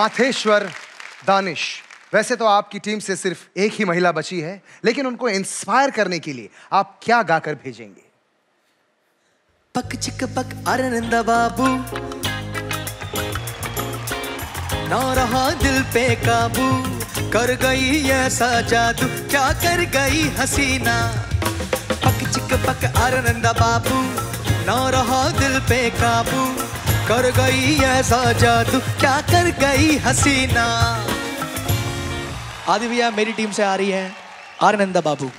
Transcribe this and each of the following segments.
माथेश्वर दानिश। वैसे तो आपकी टीम से सिर्फ एक ही महिला बची है, लेकिन उनको इंस्पायर करने के लिए आप क्या गाकर भेजेंगे? पक चिक पक आरनंदा बाबू, ना रहा दिल पे काबू, कर गई ऐसा जादू, क्या कर गई हसीना। पक चिक पक आरनंदा बाबू, ना रहा दिल पे काबू, कर गई ऐसा जादू, क्या कर गई हसीना। आदि भैया मेरी टीम से आ रही है आरनंदा बाबू।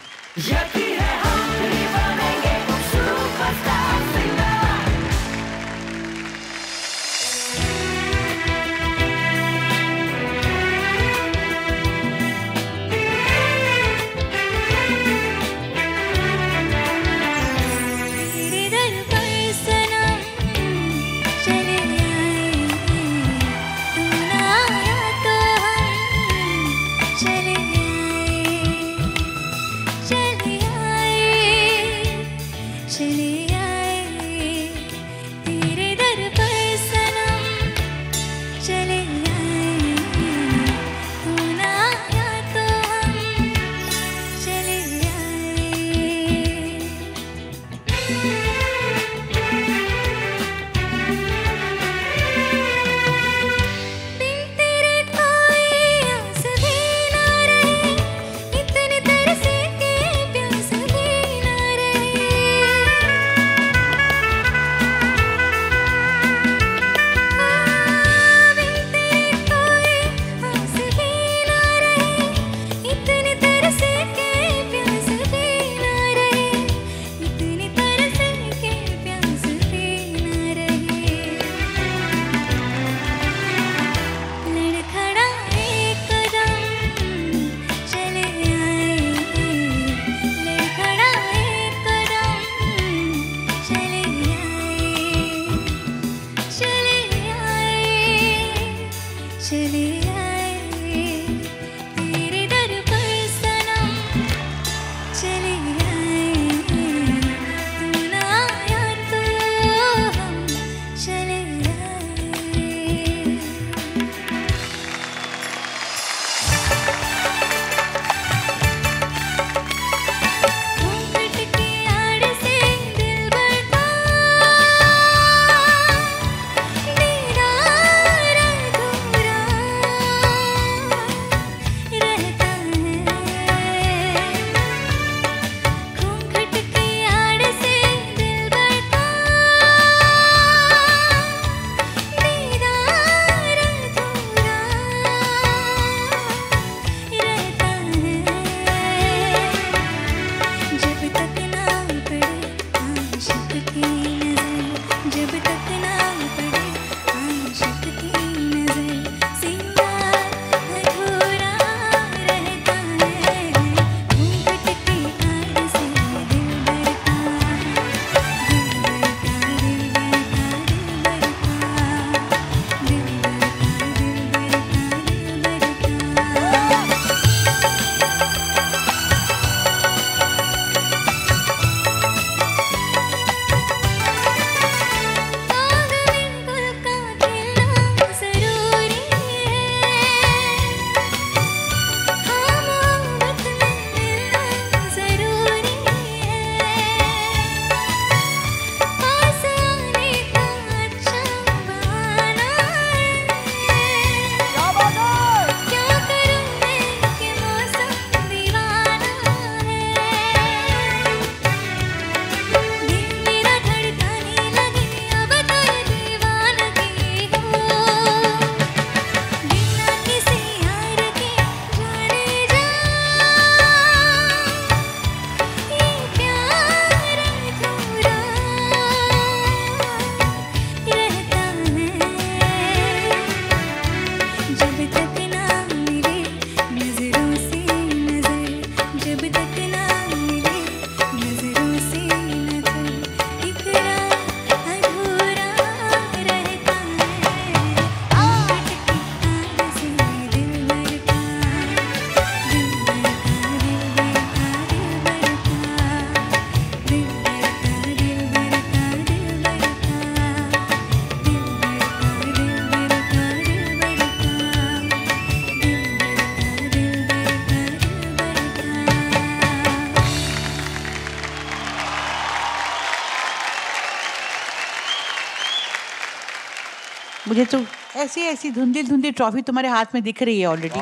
मुझे तो ऐसी ऐसी धुंधली धुंधली ट्रॉफी तुम्हारे हाथ में दिख रही है ऑलरेडी,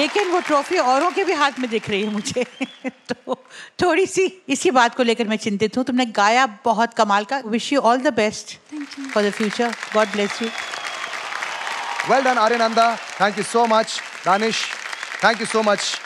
लेकिन वो ट्रॉफी औरों के भी हाथ में दिख रही है मुझे। तो थोड़ी सी इसी बात को लेकर मैं चिंतित हूँ। तुमने गाया बहुत कमाल का। Wish you all the best for the future. God bless you. Well done Aryananda, thank you so much. Danish, thank you so much.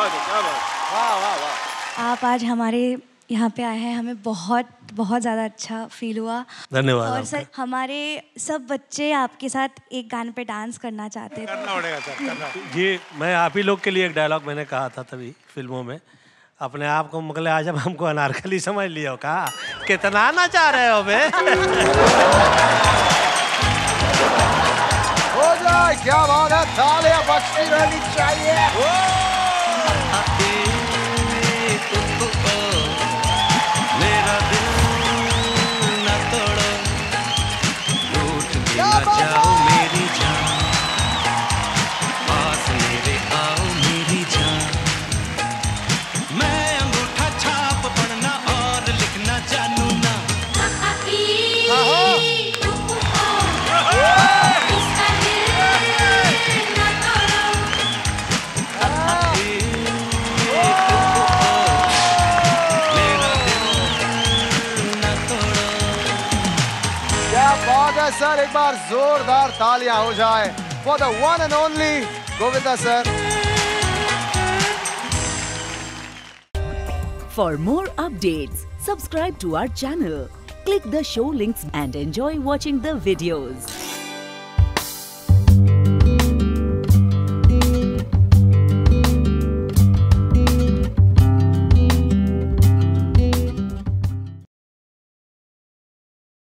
बात है, क्या बात है, वाह वाह वाह। आप आज हमारे यहाँ पे आए हैं, हमें बहुत बहुत ज़्यादा अच्छा फील हुआ। धन्यवाद। और सर, हमारे सब बच्चे आपके साथ एक गाने पे डांस करना चाहते हैं। करना पड़ेगा सर, करना जी। मैं आप ही लोग के लिए एक डायलॉग मैंने कहा था तभी फिल्मों में, अपने आप को मगले आज अब हमको अनारकली समझ लिया हो, कहा कितना ना चाह रहे हो बे। हो जाए, क्या बात है, तालियां बजती रहनी चाहिए। सर एक बार जोरदार तालियां हो जाए for the one and only Govinda sir. For more updates subscribe to our channel, click the show links and enjoy watching the videos.